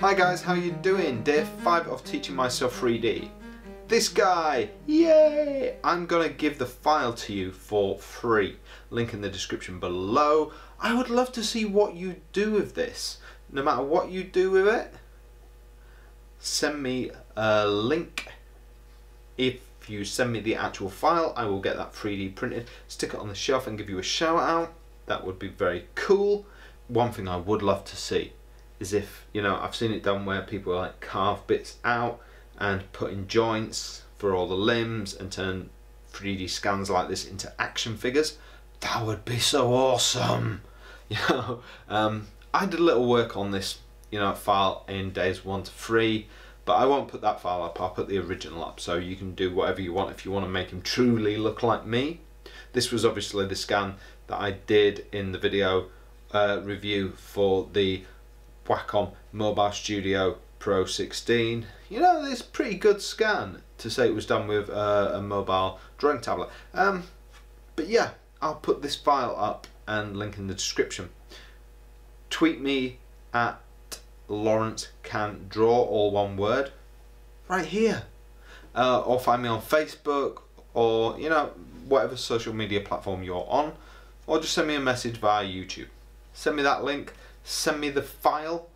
Hi guys, how you doing? Day 5 of teaching myself 3D. This guy, yay! I'm gonna give the file to you for free. Link in the description below. I would love to see what you do with this. No matter what you do with it, send me a link. If you send me the actual file, I will get that 3D printed, stick it on the shelf and give you a shout out. That would be very cool. One thing I would love to see is if, you know, I've seen it done where people like carve bits out and put in joints for all the limbs and turn 3D scans like this into action figures. That would be so awesome, you know. I did a little work on this, you know, file in days 1 to 3, but I won't put that file up. I'll put the original up, so you can do whatever you want if you want to make him truly look like me. This was obviously the scan that I did in the video review for the Wacom Mobile Studio Pro 16. You know, it's a pretty good scan to say it was done with a mobile drawing tablet. But yeah, I'll put this file up and link in the description. Tweet me at Lawrence Can Draw, all one word, right here. Or find me on Facebook, or, you know, whatever social media platform you're on, or just send me a message via YouTube. Send me that link. Send me the file,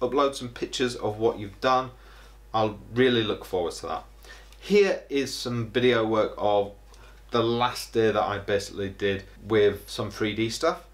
upload some pictures of what you've done. I'll really look forward to that. Here is some video work of the last day that I basically did with some 3D stuff.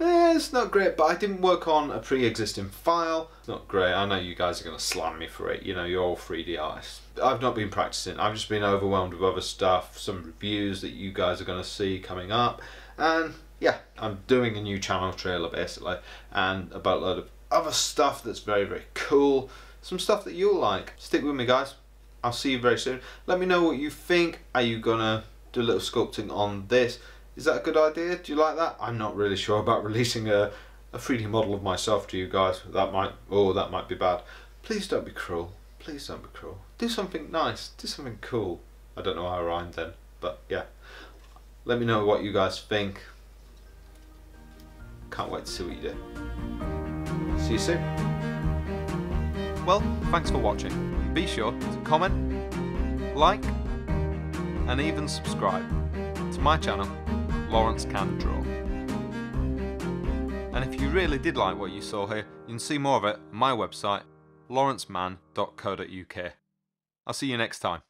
It's not great, but I didn't work on a pre-existing file. It's not great, I know you guys are going to slam me for it, you know, you're all 3D artists. I've not been practicing, I've just been overwhelmed with other stuff, some reviews that you guys are going to see coming up, and yeah, I'm doing a new channel trailer basically, and a boatload of other stuff that's very, very cool. Some stuff that you'll like. Stick with me guys, I'll see you very soon. Let me know what you think. Are you gonna do a little sculpting on this? Is that a good idea? Do you like that? I'm not really sure about releasing a 3D model of myself to you guys. That might be bad. Please don't be cruel. Please don't be cruel. Do something nice, do something cool. I don't know how I rhymed then, but yeah. Let me know what you guys think. Can't wait to see what you do. See you soon. Well, thanks for watching. Be sure to comment, like, and even subscribe to my channel, Lawrence Can Draw. And if you really did like what you saw here, you can see more of it on my website, lawrencemann.co.uk. I'll see you next time.